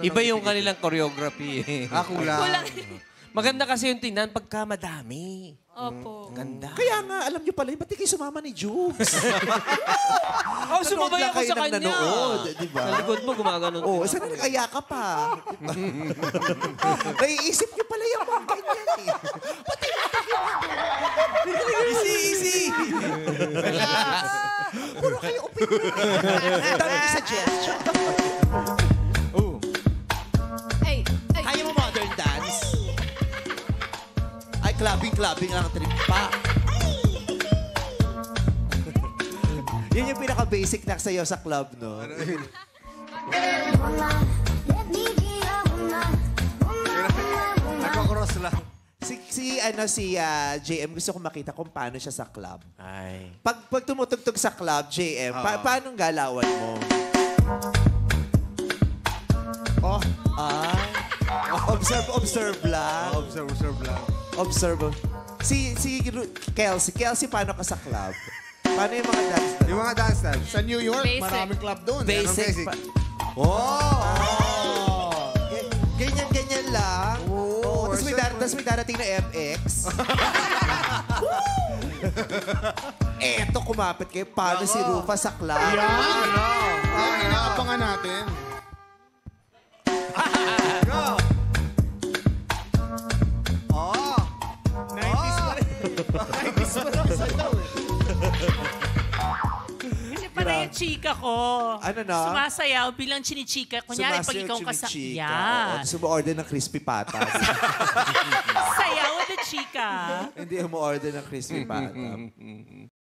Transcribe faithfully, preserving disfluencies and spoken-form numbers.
Iba yung kanilang choreography. Ah, kulang. Kulang. Maganda kasi yung tingnan pagka madami. Opo. Ganda. Kaya nga, alam niyo pala, ba't kayo sumama ni Jukes? Oh, sumabay ako sa kanya. Nanood, di ba? Sa likod mo, gumagano'n. Oo, sana nag-aya ka pa. Naiisip niyo pala yung mga ganyan eh. Pati yung ganyan. Easy, easy. Puro kayo opinion. Dami niyo suggestion. Clubbing-clubbing lang trip pa. Yun yung pinaka-basic na sa'yo sa club, no? Nagkakross lang. Si, si, ano, si uh, J M, gusto kong makita kung paano siya sa club. Ay. Pag, pag tumutugtog sa club, J M, oh. pa paanong galawan mo? Oh, ah. Observe, observe lang. Oh, observe, observe lang. Observe. Si, si Kelsey. Kelsey, paano ka sa club? Paano yung mga dance club? Yung mga dance club? Sa New York, basic. Maraming club doon. Basic. basic. Oh! oh. Ganyan-ganyan lang. Oh, oh. Tapos may, dar may darating na M X. Eto, kumapit kayo. Paano si Rufa sa club? Yan! Yeah. Ano? Yan, inaapangan natin. Go! Kasi parang yung chika ko. Ano na? Sumasayaw bilang chinichika. Kunyari, pag ikaw kasakya. Sumasayaw mo-order ng crispy patas. Sayaw the chika. Hindi mo-order ng crispy patas.